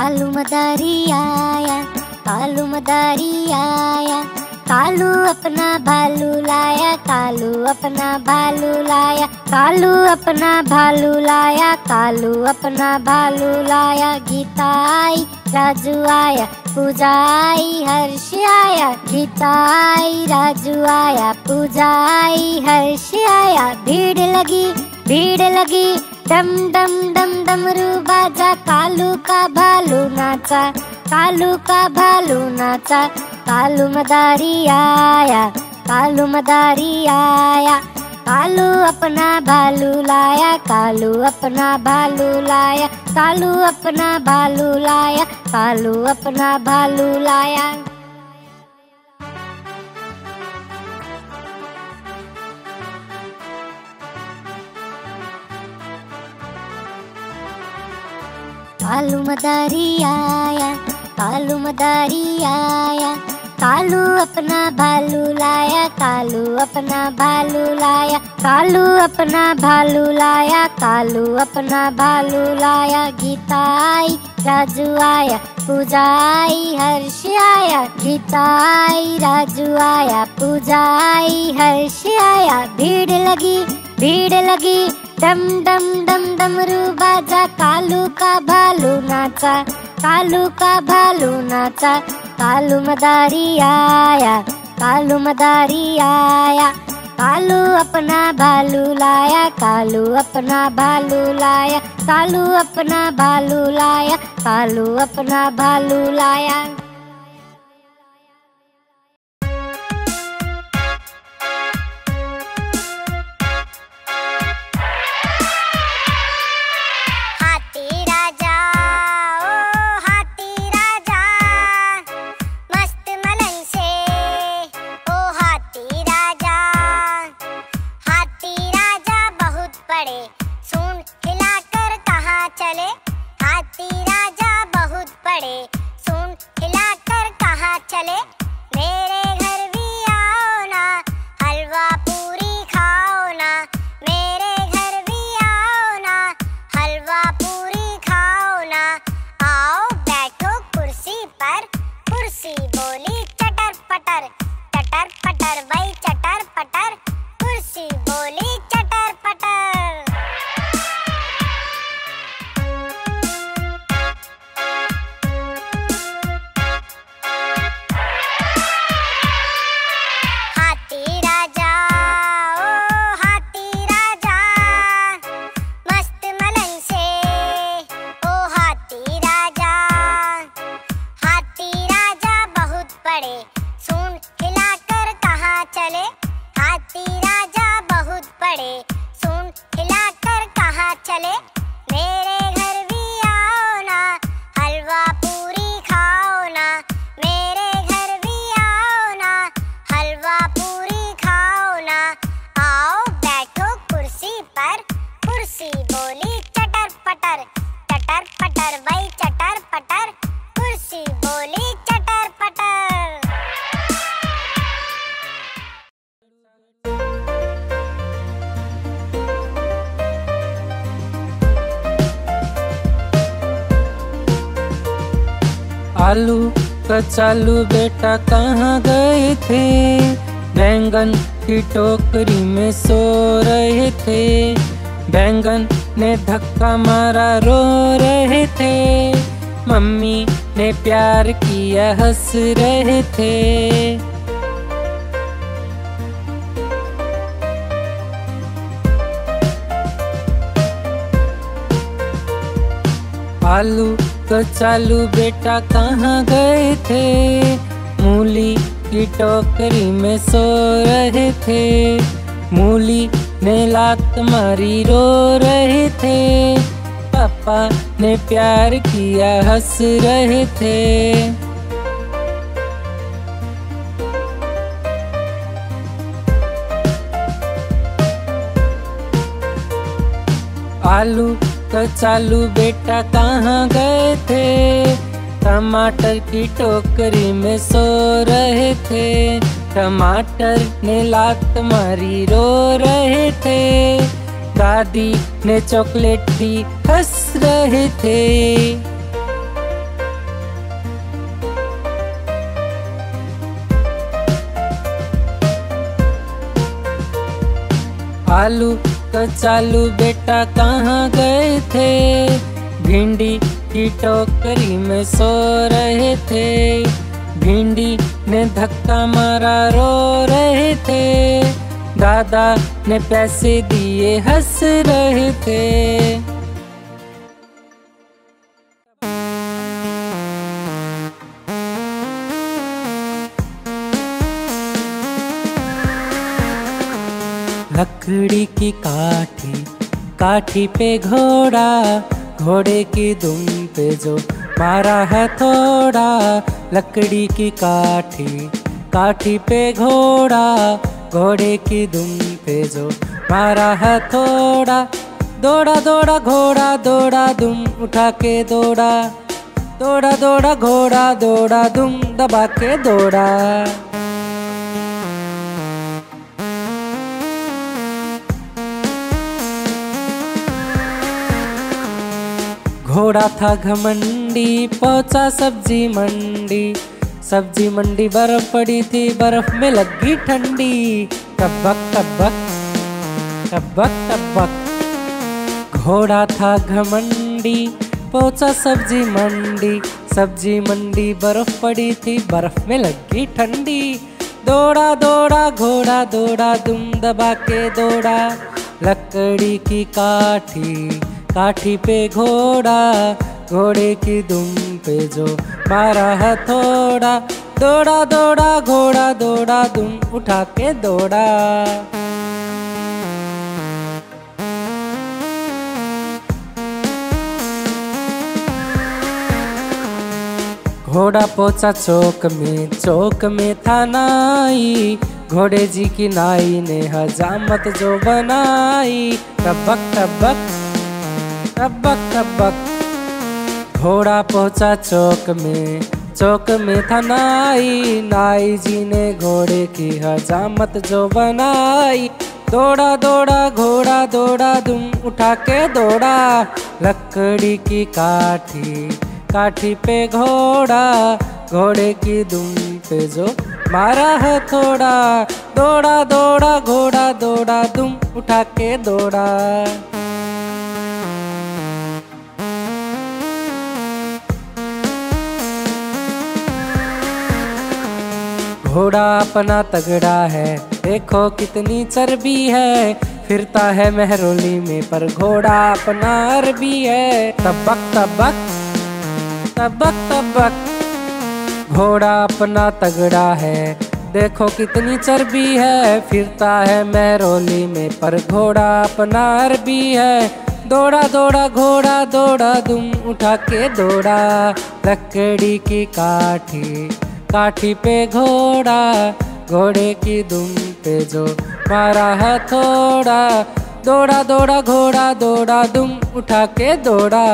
कालू मदारी आया, कालू मदारी आया, कालू अपना भालू लाया, कालू अपना भालू लाया, कालू अपना भालू लाया, कालू अपना भालू लाया। गीता आई राजू आया, पूजा आई हर्ष आया, गीता आई राजू आया, पूजा आई हर्ष आया। भीड़ लगी, भीड़ लगी, डम डम डम डमरू बाजा, कालू का भालू नाचा, कालू का भालू नाचा। कालू मदारी आया, कालू मदारी आया, कालू अपना भालू लाया, कालू अपना भालू लाया, कालू अपना भालू लाया, कालू अपना भालू लाया। कालू मदारी आया, कालू मदारी आया, कालू अपना भालू लाया, कालू अपना भालू लाया, कालू अपना भालू लाया, कालू अपना भालू लाया। गीता आई राजू आया, पूजा आई हर्ष आया, गीता आई राजू आया, पूजा आई हर्ष आया। भीड़ लगी, भीड़ लगी, डम डम डम डमरू बाजा, कालू का भालू नाचा, कालू का भालू नाचा। कालू मदारी आया, कालू मदारी आया, कालू अपना भालू लाया, कालू अपना भालू लाया, कालू अपना भालू लाया, कालू अपना भालू लाया। आलू कचालू बेटा कहाँ गए थे, बैंगन की टोकरी में सो रहे थे, बैंगन ने धक्का मारा रो रहे थे, मम्मी ने प्यार किया हंस रहे थे। आलू कचालू बेटा कहाँ गए थे, मूली की टोकरी में सो रहे थे, मूली ने लात मारी रो रहे थे, पापा ने प्यार किया हंस रहे थे। आलू कचालू बेटा कहाँ गए थे, टमाटर की टोकरी में सो रहे थे, टमाटर ने लात मारी रो रहे थे, दादी ने चॉकलेट दी हंस रहे थे। आलू कचालू बेटा कहाँ गए थे, भिंडी की टोकरी में सो रहे थे। भिंडी ने धक्का मारा रो रहे थे, दादा ने पैसे दिए हंस रहे थे। लकड़ी की काठी, काठी पे घोड़ा, घोड़े की दुम पे जो मारा है थोड़ा। लकड़ी की काठी, काठी पे घोड़ा, घोड़े की दुम पे जो मारा है थोड़ा। दौड़ा दौड़ा घोड़ा दौड़ा दुम उठा के दौड़ा, दौड़ा दौड़ा घोड़ा दौड़ा दुम दबा के दौड़ा। घोड़ा था घमंडी, पहुंचा सब्जी मंडी। सब्जी मंडी बर्फ पड़ी थी, बर्फ में लगी ठंडी। टबक टबक टबक टबक। घोड़ा था घमंडी, पहुंचा सब्जी मंडी। सब्जी मंडी बर्फ पड़ी थी, बर्फ में लगी ठंडी। दौड़ा दौड़ा घोड़ा दौड़ा दुम दबा के दौड़ा। लकड़ी की काठी, काठी पे घोड़ा, घोड़े की दुम पे जो मारा है थोड़ा। दौड़ा दौड़ा घोड़ा दौड़ा दुम उठा के दौड़ा। घोड़ा पहुंचा चौक में, चौक में था नाई। घोड़े जी की नाई ने हजामत जो बनाई। टबक टबक टबक टबक। घोड़ा पहुंचा चौक में, चौक में था नाई। नाई जी ने घोड़े की हजामत जो बनाई। दौड़ा दौड़ा घोड़ा दौड़ा दुम उठा के दौड़ा। लकड़ी की काठी, काठी पे घोड़ा, घोड़े की दुम पे जो मारा है थोड़ा। दौड़ा दौड़ा घोड़ा दौड़ा दुम उठा के दौड़ा। घोड़ा अपना तगड़ा है, देखो कितनी चर्बी है। फिरता है महरौली में, पर घोड़ा अपना अरबी है। टबक टबक टबक टबक। घोड़ा अपना तगड़ा है, देखो कितनी चर्बी है। फिरता है महरौली में, पर घोड़ा अपना अरबी है। दौड़ा दौड़ा घोड़ा दौड़ा दुम उठा के दौड़ा। लकड़ी की काठी, काठी पे घोड़ा, घोड़े की दुम पे जो मारा है थोड़ा। दौड़ा दौड़ा घोड़ा दौड़ा दुम उठा के दौड़ा।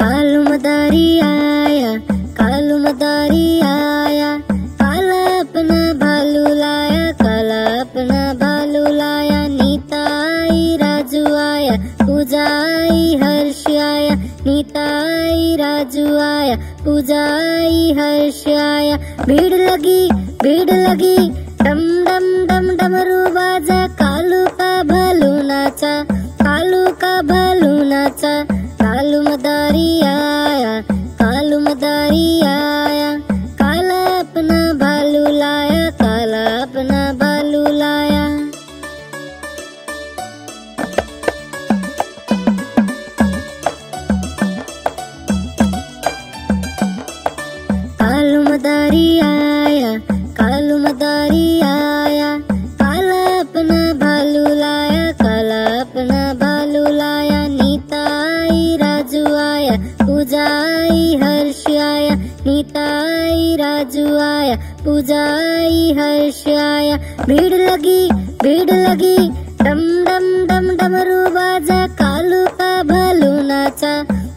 कालू मदारी आया, कालू मदारी आया। अपना भालू लाया, काला अपना भालू लाया। नीता आई राजू आया, पूजा आई हर्ष आया। नीता आई राजू आया, पूजा आई हर्ष आया। भीड़ लगी भीड़ लगी, डम डम डम डमरू बाजा। कालू का भालू नाचा, कालू का भालू नाचा। कालू मदारी आया, कालू मदारी आया। काला अपना भालू लाया, काला अपना भालू लाया। कालू मदारी आया, कालू मदारी आया। काला अपना भालू लाया, काला अपना भालू लाया। नीता आई राजू आया, पूजा आई हर्ष आया। नीता आई राजू आया, पूजा आई हर्ष आया। भीड़ लगी भीड़ लगी, डम डम डम डमरू बाजा। कालू का भालू नाचा,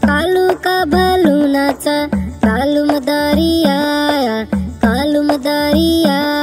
कालू का भालू नाचा। कालू मदारी आया, कालू मदारी आया।